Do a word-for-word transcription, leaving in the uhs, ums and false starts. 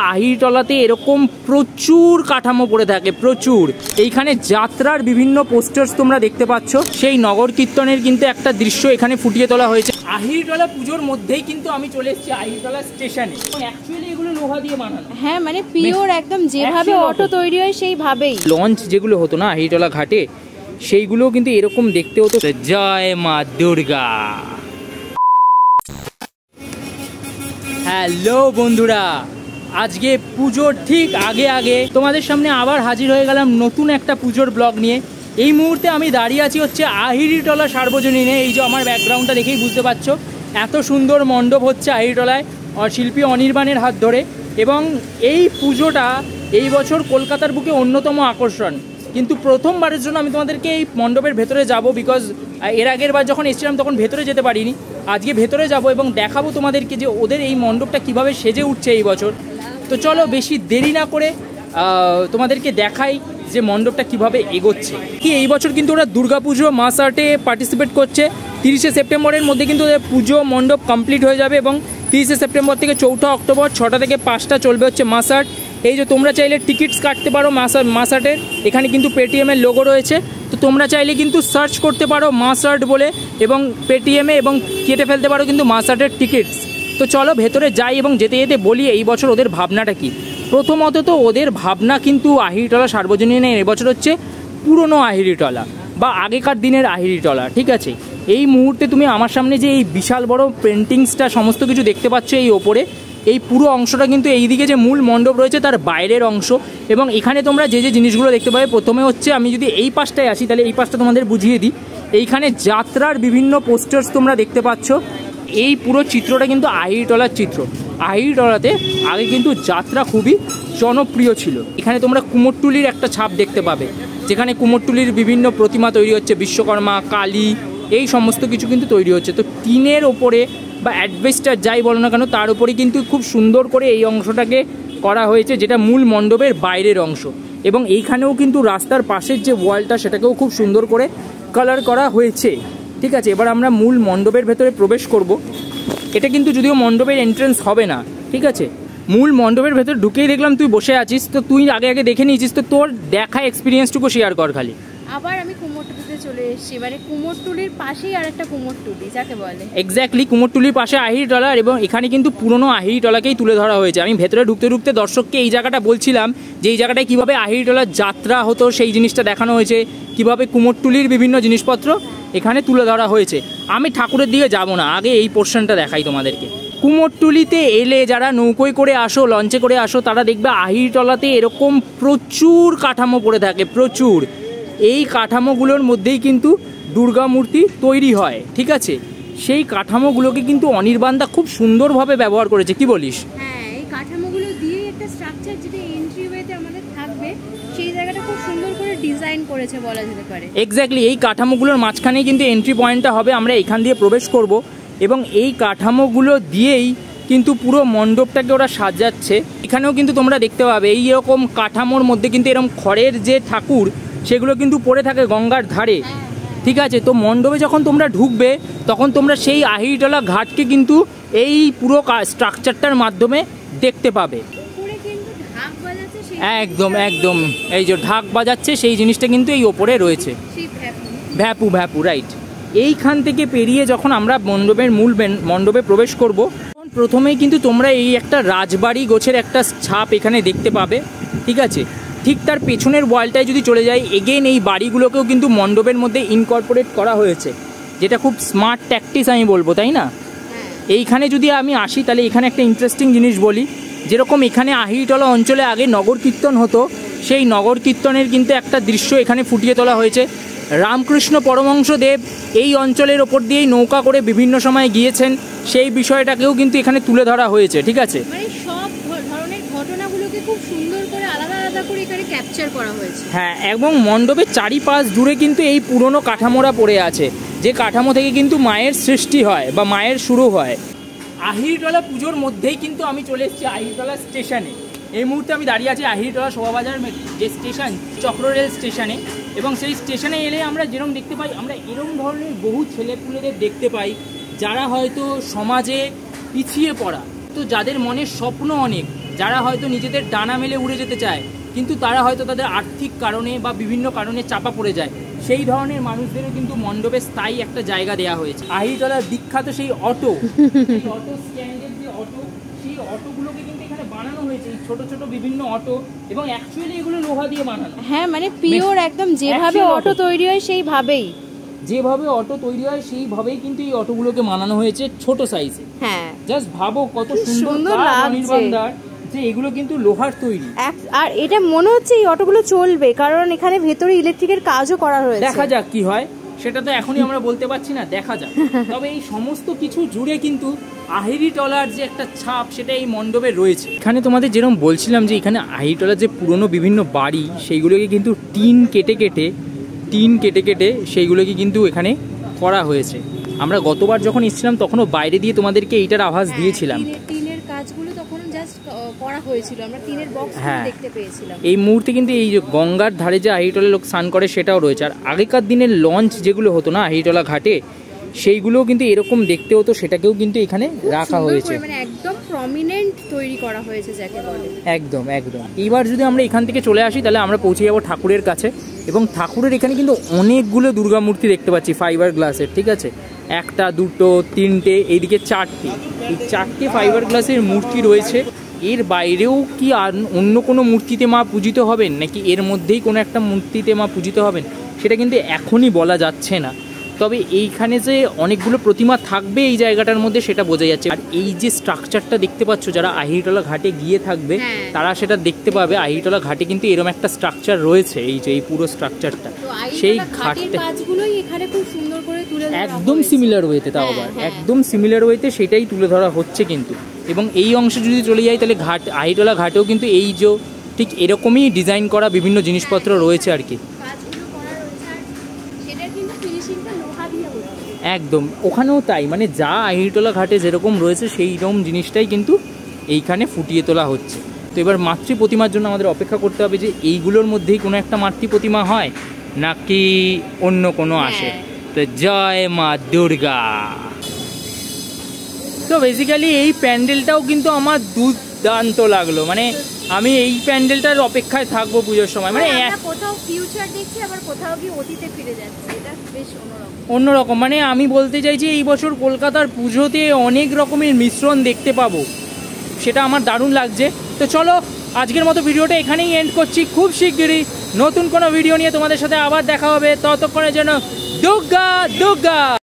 বন্ধুরা আহিরিটলাতে এরকম প্রচুর কাঠামো পড়ে থাকে, প্রচুর। এইখানে যাত্রার বিভিন্ন পোস্টার্স তোমরা দেখতে পাচ্ছ, সেই নগর কীর্তনের কিন্তু একটা দৃশ্য এখানে ফুটিয়ে তোলা হয়েছে। আহিরিটলা পুজোর মধ্যেই কিন্তু আমি চলে এসেছি আহিরিটলা স্টেশনে। অ্যাকচুয়ালি এগুলো লোহা দিয়ে বানানো, হ্যাঁ মানে পিওর একদম, যেভাবে অটো তৈরি হয় সেইভাবেই। লঞ্চ যেগুলো হতো না আহিরিটলা ঘাটে, সেইগুলোও কিন্তু এরকম দেখতে হতো। জয় মা দুর্গা। হ্যালো বন্ধুরা, আজকে পুজোর ঠিক আগে আগে তোমাদের সামনে আবার হাজির হয়ে গেলাম নতুন একটা পুজোর ব্লগ নিয়ে। এই মুহূর্তে আমি দাঁড়িয়ে আছি হচ্ছে আহিরিটলা সার্বজনীনে। এই যে আমার ব্যাকগ্রাউন্ডটা দেখেই বুঝতে পারছো, এত সুন্দর মণ্ডপ হচ্ছে আহিরিটলায় শিল্পী অনির্বাণের হাত ধরে। এবং এই পুজোটা এই বছর কলকাতার বুকে অন্যতম আকর্ষণ। কিন্তু প্রথমবারের জন্য আমি তোমাদেরকে এই মণ্ডপের ভেতরে যাব, বিকজ এর আগের বার যখন এসেছিলাম তখন ভেতরে যেতে পারিনি। আজকে ভেতরে যাব এবং দেখাবো তোমাদেরকে যে ওদের এই মণ্ডপটা কিভাবে সেজে উঠছে এই বছর। তো চলো বেশি দেরি না করে তোমাদেরকে দেখাই যে মণ্ডপটা কিভাবে এগোচ্ছে। কি এই বছর কিন্তু ওরা দুর্গাপুজো মাস আর্টে পার্টিসিপেট করছে। তিরিশে সেপ্টেম্বরের মধ্যে কিন্তু ওদের পুজো মণ্ডপ কমপ্লিট হয়ে যাবে এবং তিরিশে সেপ্টেম্বর থেকে চৌঠা অক্টোবর ছটা থেকে পাঁচটা চলবে হচ্ছে মাস আর্ট। এই যে তোমরা চাইলে টিকিটস কাটতে পারো মাস মাস আর্টের। এখানে কিন্তু পেটিএমের লোগো রয়েছে, তো তোমরা চাইলে কিন্তু সার্চ করতে পারো মাস আর্ট বলে এবং পেটিএমে, এবং কেটে ফেলতে পারো কিন্তু মাস আর্টের টিকিটস। তো চলো ভেতরে যাই এবং যেতে যেতে বলি এই বছর ওদের ভাবনাটা কি। প্রথমত তো ওদের ভাবনা কিন্তু আহিরিটলা সার্বজনীনের এবছর হচ্ছে পুরনো আহিরিটলা বা আগেকার দিনের আহিরিটলা, ঠিক আছে। এই মুহূর্তে তুমি আমার সামনে যে এই বিশাল বড় পেন্টিংসটা সমস্ত কিছু দেখতে পাচ্ছ এই ওপরে, এই পুরো অংশটা কিন্তু এইদিকে যে মূল মণ্ডপ রয়েছে তার বাইরের অংশ। এবং এখানে তোমরা যে যে জিনিসগুলো দেখতে পাবে, প্রথমে হচ্ছে আমি যদি এই পাশটায় আসি তাহলে এই পাশটা তোমাদের বুঝিয়ে দিই। এইখানে যাত্রার বিভিন্ন পোস্টার্স তোমরা দেখতে পাচ্ছ। এই পুরো চিত্রটা কিন্তু আহিরিটলার চিত্র। আহিরিটলাতে আগে কিন্তু যাত্রা খুবই জনপ্রিয় ছিল। এখানে তোমরা কুমোরটুলির একটা ছাপ দেখতে পাবে, যেখানে কুমোরটুলির বিভিন্ন প্রতিমা তৈরি হচ্ছে, বিশ্বকর্মা, কালী, এই সমস্ত কিছু কিন্তু তৈরি হচ্ছে। তো টিনের ওপরে বা অ্যাডভেস্টার যাই বলো না কেন, তার উপরে কিন্তু খুব সুন্দর করে এই অংশটাকে করা হয়েছে, যেটা মূল মণ্ডপের বাইরের অংশ। এবং এইখানেও কিন্তু রাস্তার পাশের যে ওয়ালটা সেটাকেও খুব সুন্দর করে কালার করা হয়েছে, ঠিক আছে। এবার আমরা মূল মণ্ডপের ভেতরে প্রবেশ করব। এটা কিন্তু যদিও মণ্ডপের এন্ট্রেন্স হবে না, ঠিক আছে। মূল মণ্ডপের ভেতরে ঢুকেই দেখলাম তুই বসে আছিস, তো তুই আগে আগে দেখে নিয়েছিস, তো তোর দেখা এক্সপিরিয়েন্সটুকু শেয়ার কর খালি। আবার আমি কুমোরটুলিতে চলে এসেছি, মানে কুমোরটুলির পাশেই আর একটা কুমোরটুলি যাকে বলে। এক্স্যাক্টলি, কুমোরটুলির পাশে আহিরিটলা, এবং এখানে কিন্তু পুরনো আহিরিটলাকেই তুলে ধরা হয়েছে। আমি ভেতরে ঢুকতে ঢুকতে দর্শককে এই জায়গাটা বলছিলাম যে এই জায়গাটায় কীভাবে আহিরিটলার যাত্রা হতো সেই জিনিসটা দেখানো হয়েছে, কিভাবে কুমোরটুলির বিভিন্ন জিনিসপত্র এখানে তুলে ধরা হয়েছে। আমি ঠাকুরের দিকে যাব না, আগে এই পোর্শনটা দেখাই তোমাদেরকে। কুমোরটুলিতে এলে যারা নৌকোয় করে আসো, লঞ্চে করে আসো, তারা দেখবে আহিরিটলাতে এরকম প্রচুর কাঠামো পড়ে থাকে, প্রচুর। এই কাঠামোগুলোর মধ্যেই কিন্তু দুর্গা মূর্তি তৈরি হয়, ঠিক আছে। সেই কাঠামোগুলোকে কিন্তু অনির্বাণদা খুব সুন্দরভাবে ব্যবহার করেছে, কি বলিস? হ্যাঁ, এই কাঠামোগুলো দিয়ে একটা স্ট্রাকচার যেটা এন্ট্রিওয়েতে আমাদের থাকবে, সেই জায়গাটা খুব সুন্দর করে ডিজাইন করেছে বলা যেতে পারে। এক্স্যাক্টলি, এই কাঠামোগুলোর মাঝখানেই কিন্তু এন্ট্রি পয়েন্টটা হবে, আমরা এখান দিয়ে প্রবেশ করব। এবং এই কাঠামোগুলো দিয়েই কিন্তু পুরো মণ্ডপটাকে ওরা সাজাচ্ছে। এখানেও কিন্তু তোমরা দেখতে পাবে এই এরকম কাঠামোর মধ্যে কিন্তু এরকম খড়ের যে ঠাকুর সেগুলো কিন্তু পড়ে থাকে গঙ্গার ধারে, ঠিক আছে। তো মণ্ডপে যখন তোমরা ঢুকবে তখন তোমরা সেই আহিরিটলা ঘাটকে কিন্তু এই পুরো স্ট্রাকচারটার মাধ্যমে দেখতে পাবে। একদম একদম, এই যে ঢাক বাজাচ্ছে সেই জিনিসটা কিন্তু এই ওপরে রয়েছে, ভ্যাপু ভ্যাপু, রাইট। এইখান থেকে পেরিয়ে যখন আমরা মণ্ডপের মূল মণ্ডপে প্রবেশ করব, প্রথমেই কিন্তু তোমরা এই একটা রাজবাড়ি গোছের একটা ছাপ এখানে দেখতে পাবে, ঠিক আছে। ঠিক তার পেছনের ওয়ালটায় যদি চলে যাই, এগেন এই বাড়িগুলোকেও কিন্তু মণ্ডপের মধ্যে ইনকর্পোরেট করা হয়েছে, যেটা খুব স্মার্ট ট্যাকটিস আমি বলবো, তাই না? এইখানে যদি আমি আসি তাহলে এখানে একটা ইন্টারেস্টিং জিনিস বলি, যেরকম এখানে আহিরিটলা অঞ্চলে আগে নগর কীর্তন হতো, সেই নগর কীর্তনের কিন্তু একটা দৃশ্য এখানে ফুটিয়ে তোলা হয়েছে। রামকৃষ্ণ পরমহংস দেব এই অঞ্চলের ওপর দিয়েই নৌকা করে বিভিন্ন সময় গিয়েছেন, সেই বিষয়টাকেও কিন্তু এখানে তুলে ধরা হয়েছে, ঠিক আছে। হ্যাঁ, এবং মণ্ডপের চারিপাশ জুড়ে কিন্তু এই পুরনো কাঠামোরা পড়ে আছে, যে কাঠামো থেকে কিন্তু মায়ের সৃষ্টি হয় বা মায়ের শুরু হয়। আহিরিটলা পুজোর মধ্যেই কিন্তু আমি চলে এসেছি আহিরিটলা স্টেশনে। এই মুহূর্তে আমি দাঁড়িয়ে আছি আহিরিটলা শোভাবাজার যে স্টেশন, চক্র রেল স্টেশনে। এবং সেই স্টেশনে এলে আমরা যেরকম দেখতে পাই, আমরা এরকম ধরনের বহু ছেলেপুলেদের দেখতে পাই যারা হয়তো সমাজে পিছিয়ে পড়া, তো যাদের মনে স্বপ্ন অনেক, যারা হয়তো নিজেদের ডানা মেলে উড়ে যেতে চায় কিন্তু তারা হয়তো তাদের আর্থিক কারণে বা বিভিন্ন কারণে চাপা পড়ে যায়, সেই ধরনের মানুষদেরও কিন্তু মণ্ডপে স্থায়ী একটা জায়গা দেওয়া হয়েছে। আহিরতলার বিখ্যাত সেই অটো অটো স্ট্যান্ডের যে অটো, সেই অটোগুলোকে কিন্তু এখানে বানানো হয়েছে, ছোট ছোট বিভিন্ন অটো, এবং অ্যাকচুয়ালি এগুলো লোহা দিয়ে বানানো। হ্যাঁ, মানে পিওর একদম যেভাবে অটো তৈরি হয় সেইভাবেই যেভাবে অটো তৈরি হয় সেইভাবেই কিন্তু এই অটোগুলোকে বানানো হয়েছে ছোট সাইজে। হ্যাঁ, জাস্ট ভাবো কত সুন্দর নির্মাণদার যে এগুলো কিন্তু লোহার তৈরি। আর এটা মনে হচ্ছে এই অটোগুলো চলবে, কারণ এখানে ভেতরে ইলেকট্রিকের কাজও করা হয়েছে। দেখা যাক কি হয়, সেটা তো এখনই আমরা বলতে পারছি না, দেখা যাক। তবে এই সমস্ত কিছু জুড়ে কিন্তু আহিরিটলার যে একটা ছাপ সেটা এই মণ্ডপে রয়েছে। এখানে তোমাদের যেরকম বলছিলাম যে এখানে আহিরিটলার যে পুরনো বিভিন্ন বাড়ি সেইগুলোকে কিন্তু টিন কেটে কেটে টিন কেটে কেটে সেইগুলোকে কিন্তু এখানে করা হয়েছে। আমরা গতবার যখন এসেছিলাম তখনও বাইরে দিয়ে তোমাদেরকে এইটার আভাস দিয়েছিলাম। এই মুহূর্তে কিন্তু এই যে গঙ্গার ধারে যে আহিরিটলা লোক স্নান করে সেটাও রয়েছে। আর আগেকার দিনের লঞ্চ যেগুলো হতো না আহিরিটলা ঘাটে, সেইগুলোও কিন্তু এরকম দেখতে হতো, সেটাকেও কিন্তু এখানে রাখা হয়েছে, মানে একদম প্রমিনেন্ট তৈরি করা হয়েছে যাকে বলে। একদম একদম। এবার যদি আমরা এখান থেকে চলে আসি তাহলে আমরা পৌঁছে যাবো ঠাকুরের কাছে, এবং ঠাকুরের এখানে কিন্তু অনেকগুলো দুর্গা মূর্তি দেখতে পাচ্ছি ফাইবার গ্লাসের। ঠিক আছে, একটা দুটো তিনটে এইদিকে চারটি, এই চারটি ফাইবার গ্লাসের মূর্তি রয়েছে। এর বাইরেও কি আর অন্য কোনো মূর্তিতে মা পূজিত হবেন, নাকি এর মধ্যেই কোনো একটা মূর্তিতে মা পূজিত হবেন, সেটা কিন্তু এখনই বলা যাচ্ছে না। তবে এইখানে যে অনেকগুলো প্রতিমা থাকবে এই জায়গাটার মধ্যে সেটা বোঝা যাচ্ছে। আর এই যে স্ট্রাকচারটা দেখতে পাচ্ছ, যারা আহিরিটলা ঘাটে গিয়ে থাকবে তারা সেটা দেখতে পাবে। আহিরিটলা ঘাটে কিন্তু এরকম একটা স্ট্রাকচার রয়েছে, এই যে এই পুরো স্ট্রাকচারটা সেই ঘাটটা একদম সিমিলার ওয়েতে, তাও আবার একদম সিমিলার ওয়েতে সেটাই তুলে ধরা হচ্ছে কিন্তু। এবং এই অংশে যদি চলে যাই তাহলে ঘাট আহিরিটলা ঘাটেও কিন্তু এই যে ঠিক এরকমই ডিজাইন করা বিভিন্ন জিনিসপত্র রয়েছে আর কি। একদম, ওখানেও তাই, মানে যা আহিরিটলা ঘাটে যেরকম রয়েছে সেই রকম জিনিসটাই কিন্তু এইখানে ফুটিয়ে তোলা হচ্ছে। তো এবার মাতৃ প্রতিমার জন্য আমাদের অপেক্ষা করতে হবে যে এইগুলোর মধ্যেই কোনো একটা মাতৃ প্রতিমা হয় নাকি অন্য কোনো আসে। তো জয় মা দুর্গা। তো বেসিক্যালি এই প্যান্ডেলটাও কিন্তু আমার দুর্দান্ত লাগলো, মানে আমি এই প্যান্ডেলটার অপেক্ষায় থাকবো পুজোর সময়, মানে কোথাও ফিউচার দেখছি আবার কোথাও গিয়ে অতীতে ফিরে যাচ্ছে, এটা বেশ অন্যরকম অন্যরকম। মানে আমি বলতে চাইছি এই বছর কলকাতার পুজোতে অনেক রকমের মিশ্রণ দেখতে পাবো, সেটা আমার দারুণ লাগছে। তো চলো আজকের মতো ভিডিওটা এখানেই এন্ড করছি। খুব শিগগিরই নতুন কোনো ভিডিও নিয়ে তোমাদের সাথে আবার দেখা হবে, ততক্ষণের জন্য দুর্গা দুর্গা।